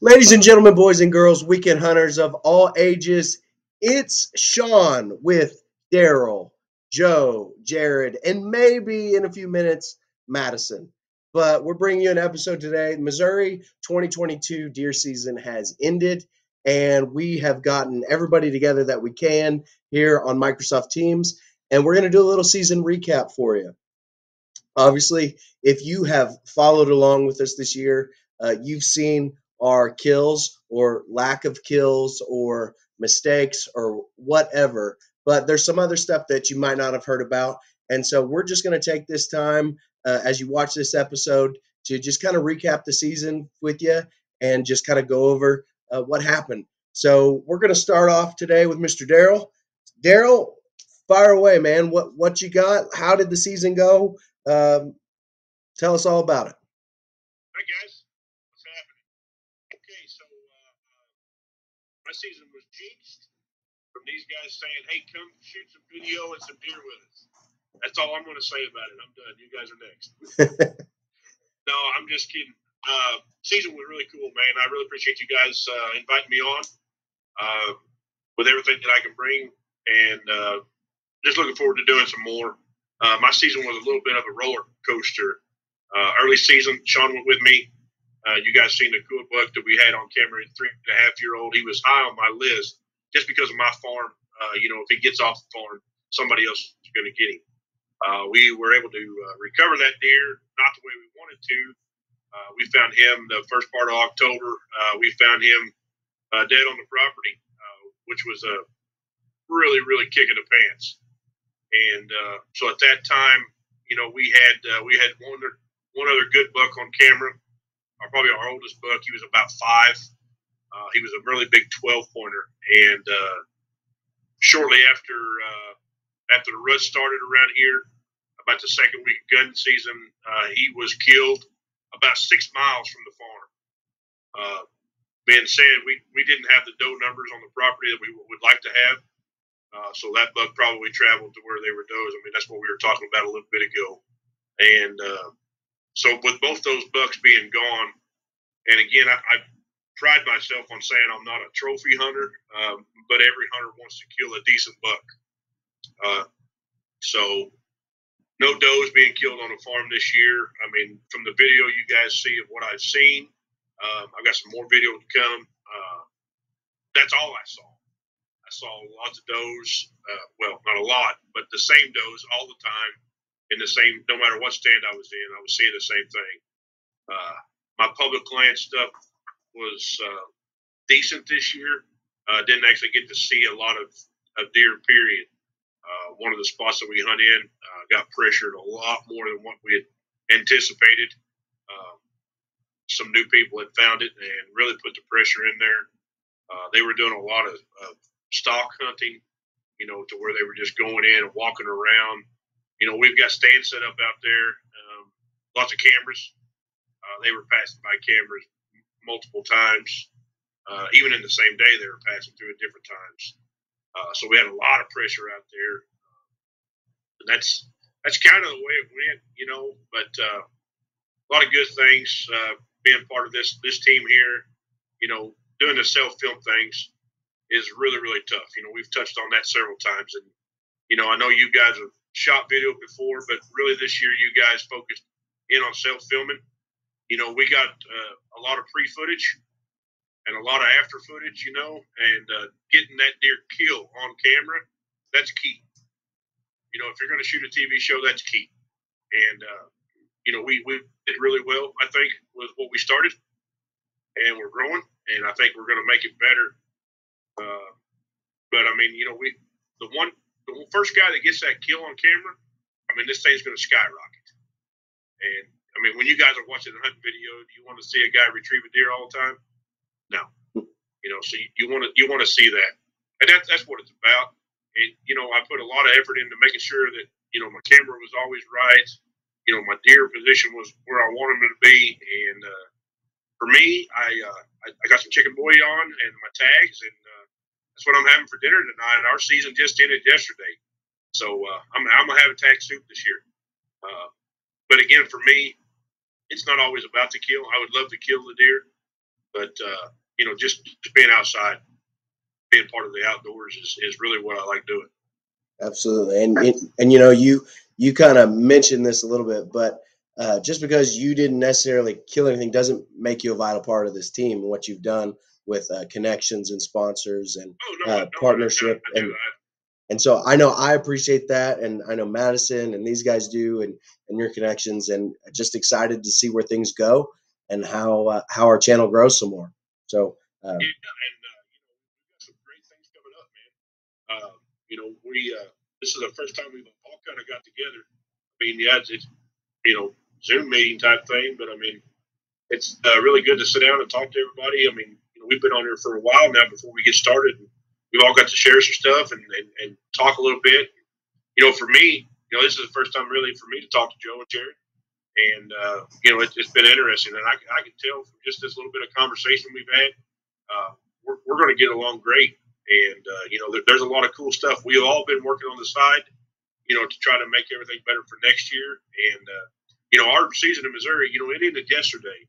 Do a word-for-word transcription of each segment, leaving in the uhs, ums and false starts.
Ladies and gentlemen, boys and girls, weekend hunters of all ages, it's Shawn with Daryl, Joe, Jared, and maybe in a few minutes, Madison. But we're bringing you an episode today. Missouri twenty twenty-two deer season has ended, and we have gotten everybody together that we can here on Microsoft Teams, and we're going to do a little season recap for you. Obviously, if you have followed along with us this year, uh, you've seen our kills or lack of kills or mistakes or whatever, but there's some other stuff that you might not have heard about. And so we're just going to take this time uh, as you watch this episode to just kind of recap the season with you and just kind of go over uh, what happened. So we're going to start off today with Mister Daryl. Daryl, fire away, man. What, what you got? How did the season go? Um, tell us all about it. Hi, guys. My season was jinxed from these guys saying, hey, come shoot some video and some deer with us. That's all I'm going to say about it. I'm done. You guys are next. No, I'm just kidding. Uh, season was really cool, man. I really appreciate you guys uh, inviting me on uh, with everything that I can bring. And uh, just looking forward to doing some more. Uh, my season was a little bit of a roller coaster. Uh, early season, Shawn went with me. Uh, you guys seen the cool buck that we had on camera, three and a half year old. He was high on my list just because of my farm. Uh, you know, if he gets off the farm, somebody else is going to get him. Uh, we were able to uh, recover that deer, not the way we wanted to. Uh, we found him the first part of October. Uh, we found him uh, dead on the property, uh, which was a really, really kick in the pants. And uh, so at that time, you know, we had uh, we had one other, one other good buck on camera. Probably our oldest buck. He was about five. Uh, he was a really big twelve pointer. And uh, shortly after uh, after the rut started around here, about the second week of gun season, uh, he was killed about six miles from the farm. Uh, being said, we, we didn't have the doe numbers on the property that we would like to have. Uh, so that buck probably traveled to where they were does. I mean, that's what we were talking about a little bit ago. And uh, so with both those bucks being gone, and again, I, I pride myself on saying I'm not a trophy hunter, um, but every hunter wants to kill a decent buck. Uh, so no does being killed on a farm this year. I mean, from the video you guys see of what I've seen, um, I've got some more video to come. Uh, that's all I saw. I saw lots of does. Uh, well, not a lot, but the same does all the time. In the same, no matter what stand I was in, I was seeing the same thing. Uh, my public land stuff was uh, decent this year. I uh, didn't actually get to see a lot of, of deer, period. Uh, one of the spots that we hunt in uh, got pressured a lot more than what we had anticipated. Um, some new people had found it and really put the pressure in there. Uh, they were doing a lot of, of stock hunting, you know, to where they were just going in and walking around. You know, we've got stands set up out there, um, lots of cameras. Uh, they were passing by cameras multiple times. Uh, even in the same day, they were passing through at different times. Uh, so we had a lot of pressure out there. And that's that's kind of the way it went, you know. But uh, a lot of good things uh, being part of this, this team here. You know, doing the self-film things is really, really tough. You know, we've touched on that several times. And, you know, I know you guys have shot video before, but really this year you guys focused in on self-filming. You know, we got uh, a lot of pre-footage and a lot of after footage, you know, and uh, getting that deer kill on camera, that's key. You know, if you're going to shoot a T V show, that's key. And, uh, you know, we, we did really well, I think, with what we started, and we're growing, and I think we're going to make it better. Uh, but, I mean, you know, we the one – the first guy that gets that kill on camera, I mean, this thing's going to skyrocket. And, I mean, when you guys are watching a hunting video, do you want to see a guy retrieve a deer all the time? No. You know, so you, you want to you want to see that. And that, that's what it's about. And, you know, I put a lot of effort into making sure that, you know, my camera was always right. You know, my deer position was where I wanted him to be. And uh, for me, I, uh, I I got some chicken bouillon and my tags and uh, that's what I'm having for dinner tonight. Our season just ended yesterday, so uh, I'm, I'm gonna have a tag soup this year. Uh, but again, for me, it's not always about the kill. I would love to kill the deer, But, uh, you know, just, just being outside, being part of the outdoors is, is really what I like doing. Absolutely. And, and, and you know, you, you kind of mentioned this a little bit, but uh, just because you didn't necessarily kill anything doesn't make you a vital part of this team and what you've done with uh, connections and sponsors and oh, no, uh, no, partnership. No, no, no, no, no. And, and so I know I appreciate that. And I know Madison and these guys do, and, and your connections, and just excited to see where things go and how, uh, how our channel grows some more. So, uh, yeah, and, uh, we've got some great things coming up, man. Uh, you know, we, uh, this is the first time we've all kind of got together. I mean, yeah, it's, it's you know, Zoom meeting type thing, but I mean, it's uh, really good to sit down and talk to everybody. I mean, you know, we've been on here for a while now before we get started. And we've all got to share some stuff and, and, and talk a little bit. You know, for me, you know, this is the first time really for me to talk to Joe and Jared. And, uh, you know, it, it's been interesting. And I, I can tell from just this little bit of conversation we've had, uh, we're, we're going to get along great. And, uh, you know, there, there's a lot of cool stuff. We've all been working on the side, you know, to try to make everything better for next year. And, uh, you know, our season in Missouri, you know, it ended yesterday.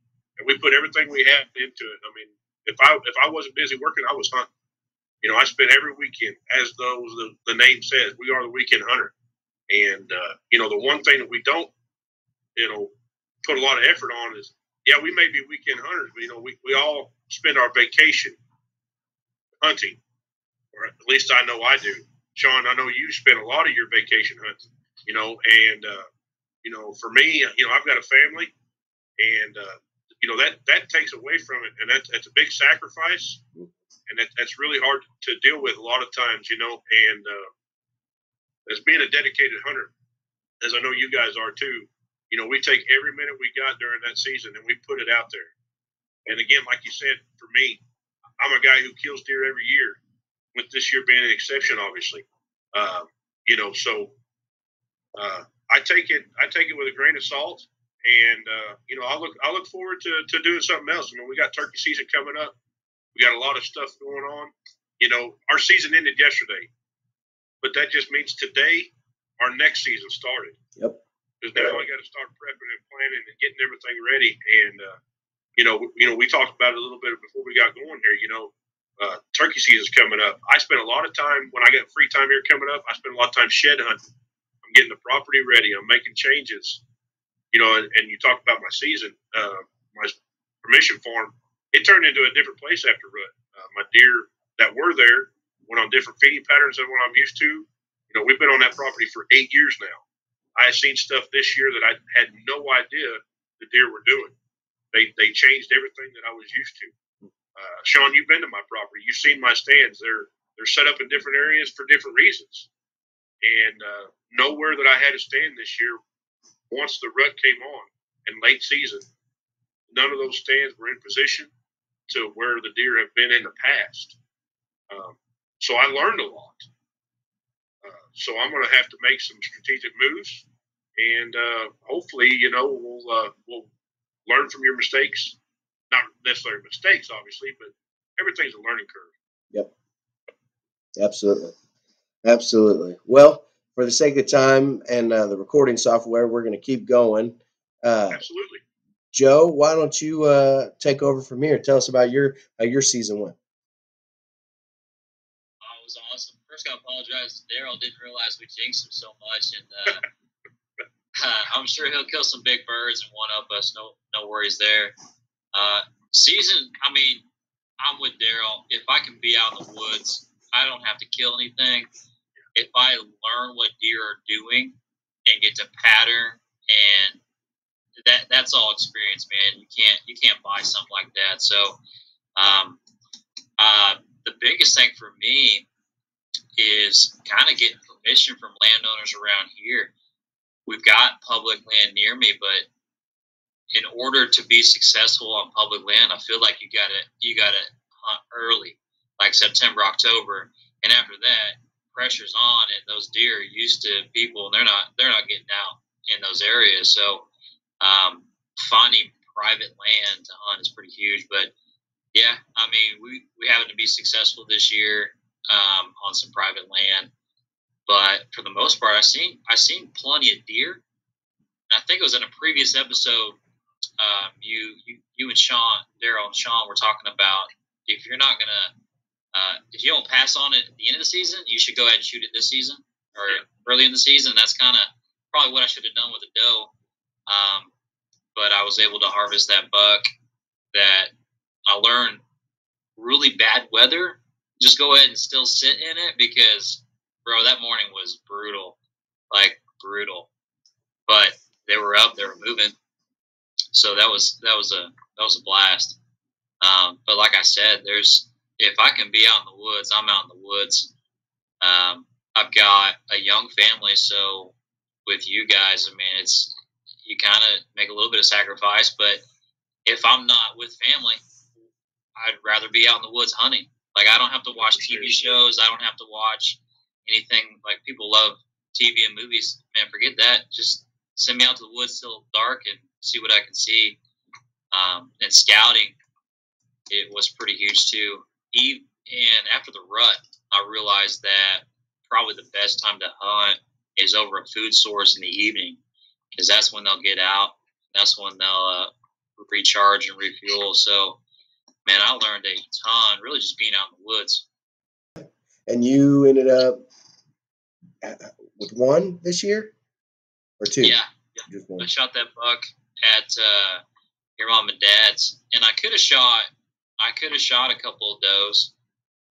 And we put everything we had into it. I mean, if I if I wasn't busy working, I was hunting. You know, I spent every weekend, as though the, the name says, we are the weekend hunter. And, uh, you know, the one thing that we don't, you know, put a lot of effort on is, yeah, we may be weekend hunters, but, you know, we, we all spend our vacation hunting, or at least I know I do. Shawn, I know you spend a lot of your vacation hunting, you know, and, uh, you know, for me, you know, I've got a family, and, uh, you know, that, that takes away from it, and that's, that's a big sacrifice. And that, that's really hard to deal with a lot of times, you know, and uh, as being a dedicated hunter, as I know you guys are too, you know, we take every minute we got during that season and we put it out there. And again, like you said, for me, I'm a guy who kills deer every year, with this year being an exception, obviously. Uh, you know, so uh, I take it, I take it with a grain of salt, and, uh, you know, I look, I look forward to, to doing something else. I mean, we got turkey season coming up. We got a lot of stuff going on. You know, our season ended yesterday, but that just means today our next season started. Yep. Because now I got to start prepping and planning and getting everything ready. And uh, you know, you know, we talked about it a little bit before we got going here. You know, uh, turkey season's coming up. I spent a lot of time when I got free time here coming up. I spent a lot of time shed hunting. I'm getting the property ready. I'm making changes. You know, and, and you talked about my season, uh, my permission farm. It turned into a different place after rut. Uh, my deer that were there went on different feeding patterns than what I'm used to. You know, we've been on that property for eight years now. I have seen stuff this year that I had no idea the deer were doing. They they changed everything that I was used to. Uh, Shawn, you've been to my property. You've seen my stands. They're they're set up in different areas for different reasons. And uh, nowhere that I had a stand this year, once the rut came on in late season, none of those stands were in position to where the deer have been in the past. Um, so I learned a lot. Uh, so I'm going to have to make some strategic moves, and uh, hopefully, you know, we'll uh, we'll learn from your mistakes. Not necessarily mistakes, obviously, but everything's a learning curve. Yep. Absolutely. Absolutely. Well, for the sake of time and uh, the recording software, we're going to keep going. Uh, Absolutely. Joe, why don't you uh, take over from here? Tell us about your uh, your season one. Oh, it was awesome. First, I apologize to Daryl. Didn't realize we jinxed him so much, and uh, uh, I'm sure he'll kill some big birds and one up us. No, no worries there. Uh, season, I mean, I'm with Daryl. If I can be out in the woods, I don't have to kill anything. If I learn what deer are doing and get to pattern and That that's all experience, man. You can't you can't buy something like that. So, um, uh, the biggest thing for me is kind of getting permission from landowners around here. We've got public land near me, but in order to be successful on public land, I feel like you gotta you gotta hunt early, like September, October, and after that, pressure's on, and those deer are used to people, and they're not they're not getting out in those areas. So. Um, finding private land to hunt is pretty huge, but yeah, I mean, we, we happened to be successful this year, um, on some private land, but for the most part, I seen, I seen plenty of deer. I think it was in a previous episode, um, you, you, you and Shawn, Daryl and Shawn were talking about, if you're not going to, uh, if you don't pass on it at the end of the season, you should go ahead and shoot it this season or early in the season. That's kind of probably what I should have done with the doe. Um, but I was able to harvest that buck that I learned really bad weather. Just go ahead and still sit in it because, bro, that morning was brutal, like brutal. But they were up, they were moving, so that was that was a that was a blast. Um, but like I said, there's if I can be out in the woods, I'm out in the woods. Um, I've got a young family, so with you guys, I mean, it's you kind of make a little bit of sacrifice. But if I'm not with family, I'd rather be out in the woods hunting. Like, I don't have to watch T V shows. I don't have to watch anything. Like, people love T V and movies. Man, forget that. Just send me out to the woods till dark and see what I can see. Um, and scouting, it was pretty huge, too. Even, and after the rut, I realized that probably the best time to hunt is over a food source in the evening, because that's when they'll get out. That's when they'll uh, recharge and refuel. So, man, I learned a ton, really just being out in the woods. And you ended up with one this year or two? Yeah. yeah. Just one. I shot that buck at uh, your mom and dad's. And I could have shot I could have shot a couple of does,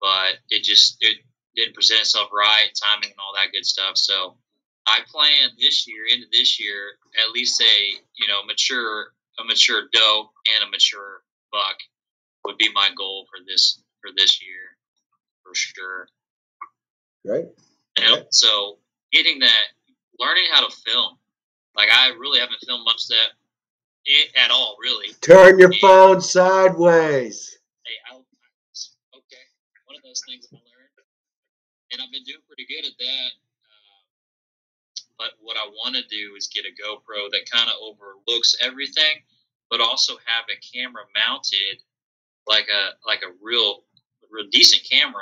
but it just it didn't present itself right, timing and all that good stuff. So I plan this year, into this year, at least a, you know, mature a mature doe and a mature buck would be my goal for this for this year, for sure. Right. You know, okay. So getting that, learning how to film. Like, I really haven't filmed much that it, at all, really. Turn your and, phone sideways. Hey, I'll, okay, one of those things I learned, and I've been doing pretty good at that. Uh, but what I want to do is get a GoPro that kind of overlooks everything, but also have a camera mounted. Like a like a real real decent camera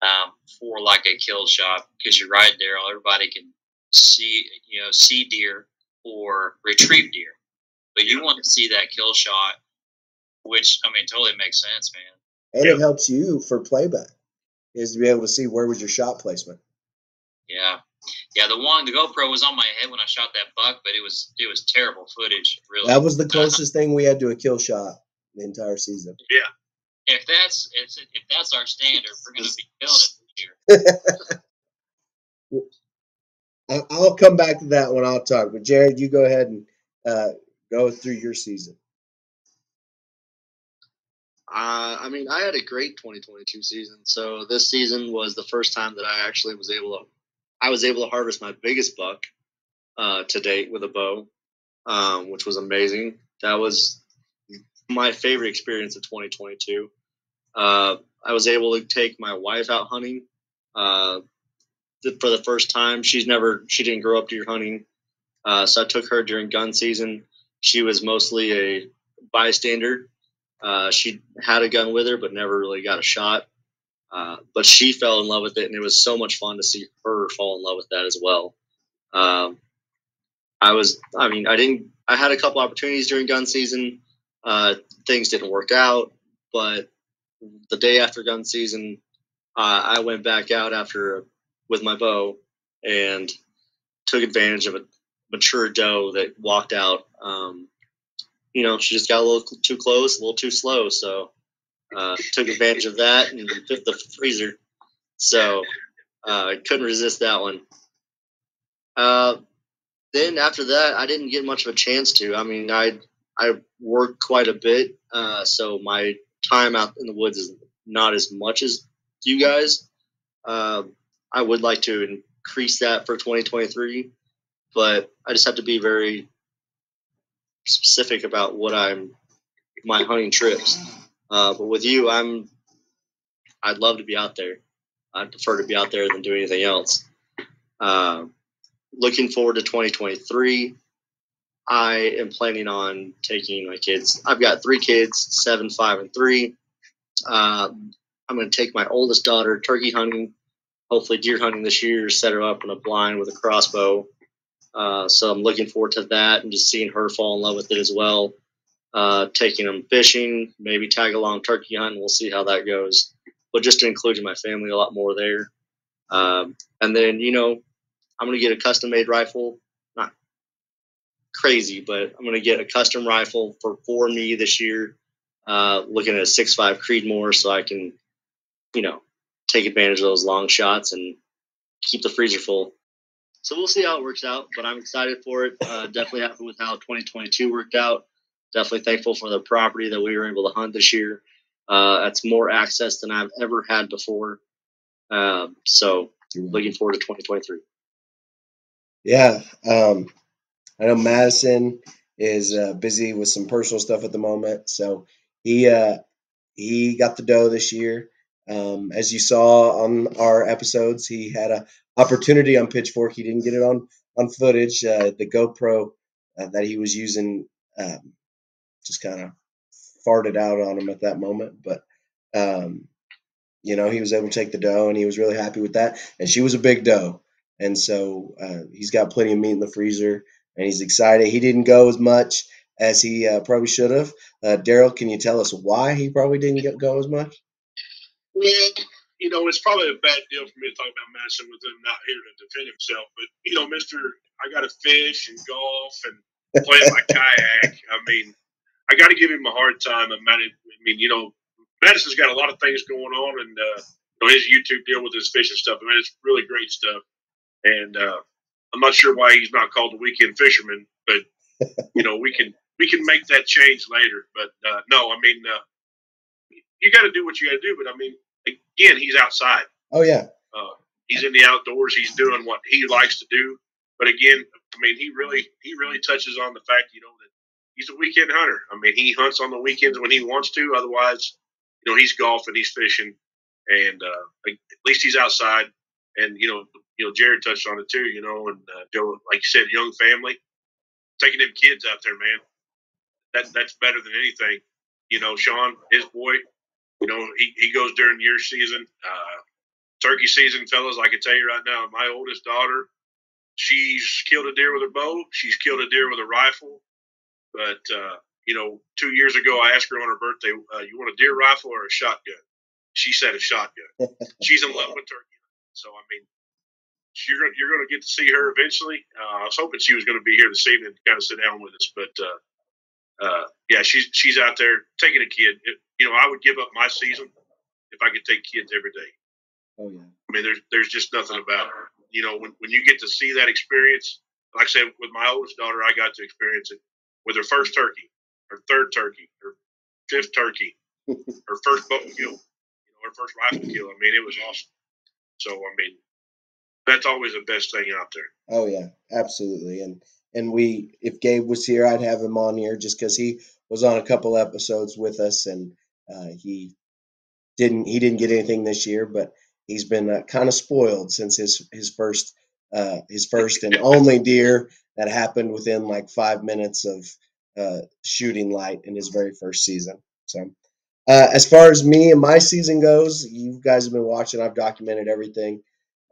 um, for like a kill shot, because you're right, Daryl. Everybody can see you know see deer or retrieve deer, but you want to see that kill shot, which I mean totally makes sense, man. And yeah. It helps you for playback, is to be able to see where was your shot placement. Yeah, yeah. The one the GoPro was on my head when I shot that buck, but it was it was terrible footage. Really, that was the closest thing we had to a kill shot the entire season. Yeah, if that's if, if that's our standard, we're going to be killing it this year. I'll come back to that when I'll talk. But Jared, you go ahead and uh, go through your season. Uh, I mean, I had a great twenty twenty-two season. So this season was the first time that I actually was able to, I was able to harvest my biggest buck uh, to date with a bow, um, which was amazing. That was my favorite experience of twenty twenty-two. Uh, I was able to take my wife out hunting uh, th- for the first time. She's never, she didn't grow up deer hunting. Uh, so I took her during gun season. She was mostly a bystander. Uh, she had a gun with her, but never really got a shot. Uh, but she fell in love with it, and it was so much fun to see her fall in love with that as well. Um, I was, I mean, I didn't, I had a couple opportunities during gun season. Uh, things didn't work out, but the day after gun season, uh, I went back out after with my bow and took advantage of a mature doe that walked out. Um, you know, she just got a little too close, a little too slow, so uh, took advantage of that and fit the freezer. So I uh, couldn't resist that one. Uh, then after that, I didn't get much of a chance to. I mean, I. I work quite a bit, uh, so my time out in the woods is not as much as you guys. Uh, I would like to increase that for twenty twenty-three, but I just have to be very specific about what I'm my hunting trips. Uh, but with you, I'm I'd love to be out there. I'd prefer to be out there than do anything else. Uh, looking forward to twenty twenty-three. I am planning on taking my kids. I've got three kids, seven, five, and three. Uh, I'm going to take my oldest daughter turkey hunting, hopefully deer hunting this year, set her up in a blind with a crossbow. Uh, so I'm looking forward to that and just seeing her fall in love with it as well. uh, taking them fishing, maybe tag along turkey hunting. We'll see how that goes. But just including my family a lot more there. Um, and then, you know, I'm going to get a custom made rifle. Not crazy, but I'm going to get a custom rifle for, for me this year. Uh, looking at a six point five Creedmoor so I can, you know, take advantage of those long shots and keep the freezer full. So we'll see how it works out, but I'm excited for it. Uh, definitely happy with how twenty twenty-two worked out. Definitely thankful for the property that we were able to hunt this year. Uh, that's more access than I've ever had before. Uh, so looking forward to twenty twenty-three. Yeah. Um, I know Madison is uh, busy with some personal stuff at the moment. So he, uh, he got the doe this year. Um, as you saw on our episodes, he had an opportunity on Pitchfork. He didn't get it on, on footage. Uh, the GoPro uh, that he was using um, just kind of farted out on him at that moment. But, um, you know, he was able to take the doe, and he was really happy with that. And she was a big doe. And so uh, he's got plenty of meat in the freezer, and he's excited. He didn't go as much as he uh, probably should have. Uh, Daryl, can you tell us why he probably didn't get, go as much? Well, you know, it's probably a bad deal for me to talk about Madison with him not here to defend himself. But, you know, mister, I got to fish and golf and play my kayak. I mean, I got to give him a hard time. I mean, you know, Madison's got a lot of things going on, and uh, you know, his YouTube deal with his fishing stuff. I mean, it's really great stuff. And uh, I'm not sure why he's not called the weekend fisherman, but, you know, we can we can make that change later. But, uh, no, I mean, uh, you got to do what you got to do. But, I mean, again, he's outside. Oh, yeah. Uh, he's in the outdoors. He's doing what he likes to do. But, again, I mean, he really he really touches on the fact, you know, that he's a weekend hunter. I mean, he hunts on the weekends when he wants to. Otherwise, you know, he's golfing, he's fishing, and uh, like, at least he's outside. And, you know, you know, Jared touched on it too, you know, and uh, Joe, like you said, young family, taking them kids out there, man, that, that's better than anything. You know, Shawn, his boy, you know, he, he goes during deer season, uh, turkey season, fellas. I can tell you right now, my oldest daughter, she's killed a deer with a bow. She's killed a deer with a rifle. But, uh, you know, two years ago, I asked her on her birthday, uh, you want a deer rifle or a shotgun? She said a shotgun. She's in love with turkey. So, I mean, you're going you're gonna get to see her eventually. Uh, I was hoping she was going to be here this evening to kind of sit down with us. But, uh, uh, yeah, she's, she's out there taking a kid. It, you know, I would give up my season if I could take kids every day. Oh, yeah. I mean, there's, there's just nothing about her. You know, when, when you get to see that experience, like I said, with my oldest daughter, I got to experience it. With her first turkey, her third turkey, her fifth turkey, her first bow kill, you know, her first rifle kill. I mean, it was awesome. So, I mean, that's always the best thing out there. Oh, yeah, absolutely. And and we, if Gabe was here, I'd have him on here just because he was on a couple episodes with us, and uh, he didn't he didn't get anything this year, but he's been uh, kind of spoiled since his his first uh, his first and only deer. That happened within like five minutes of uh, shooting light in his very first season. So uh, as far as me and my season goes, you guys have been watching. I've documented everything.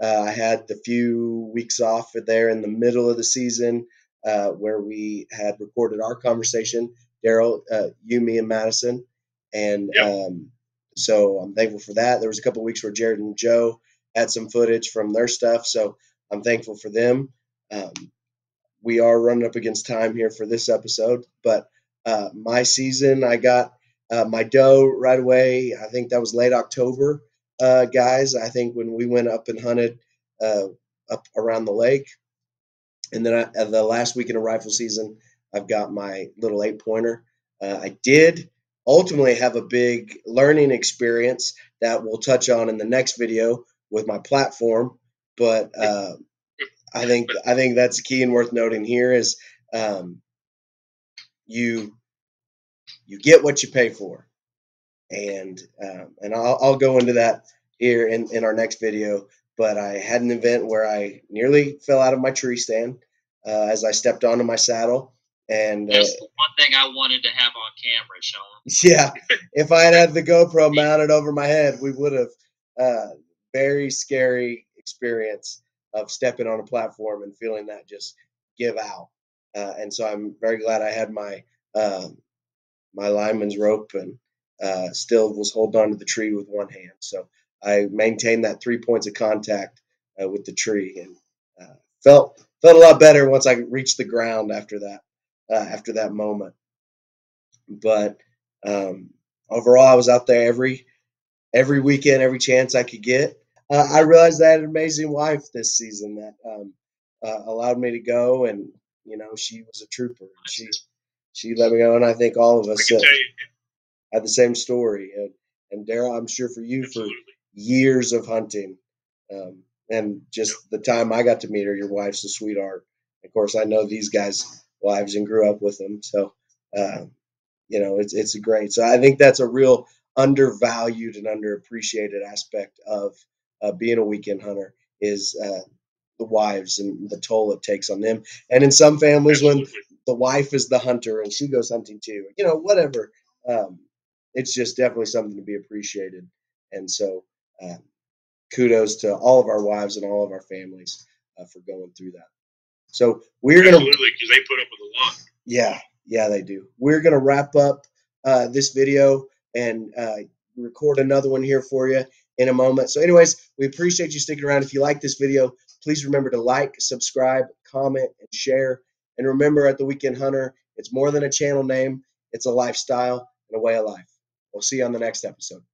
Uh, I had the few weeks off there in the middle of the season uh, where we had recorded our conversation, Daryl, uh, you, me, and Madison. And yep. um, so I'm thankful for that. There was a couple of weeks where Jared and Joe had some footage from their stuff. So I'm thankful for them. Um, We are running up against time here for this episode, but uh, my season, I got uh, my doe right away. I think that was late October, uh, guys. I think when we went up and hunted uh, up around the lake, and then I, the last weekend of rifle season, I've got my little eight pointer. Uh, I did ultimately have a big learning experience that we'll touch on in the next video with my platform, but uh, I think I think that's key and worth noting here is um, you you get what you pay for, and um, and I'll, I'll go into that here in, in our next video. But I had an event where I nearly fell out of my tree stand uh, as I stepped onto my saddle. And that's uh, the one thing I wanted to have on camera, Shawn. Yeah, if I had had the GoPro mounted over my head, we would have uh, very scary experience of stepping on a platform and feeling that just give out. Uh, and so I'm very glad I had my uh, my lineman's rope and uh, still was holding onto the tree with one hand. So I maintained that three points of contact uh, with the tree, and uh, felt felt a lot better once I reached the ground after that uh, after that moment. But um, overall, I was out there every every weekend, every chance I could get. Uh, I realized I had an amazing wife this season that um, uh, allowed me to go, and you know, she was a trooper. She she let me go, and I think all of us uh, had the same story. And, and Daryl, I'm sure for you, Absolutely. for years of hunting, um, and just yeah. the time I got to meet her, your wife's a sweetheart. Of course, I know these guys' wives and grew up with them, so uh, you know, it's it's great. So I think that's a real undervalued and underappreciated aspect of Uh, being a weekend hunter is uh, the wives and the toll it takes on them. And in some families, Absolutely. when the wife is the hunter and she goes hunting too, you know, whatever, um, it's just definitely something to be appreciated. And so uh, kudos to all of our wives and all of our families uh, for going through that. So we're going to Absolutely, because they put up with a lot. Yeah, yeah, they do. We're going to wrap up uh, this video and uh, record another one here for you in a moment. So anyways, we appreciate you sticking around. If you like this video, please remember to like, subscribe, comment, and share. And remember, at The Weekend Hunter, it's more than a channel name. It's a lifestyle and a way of life. We'll see you on the next episode.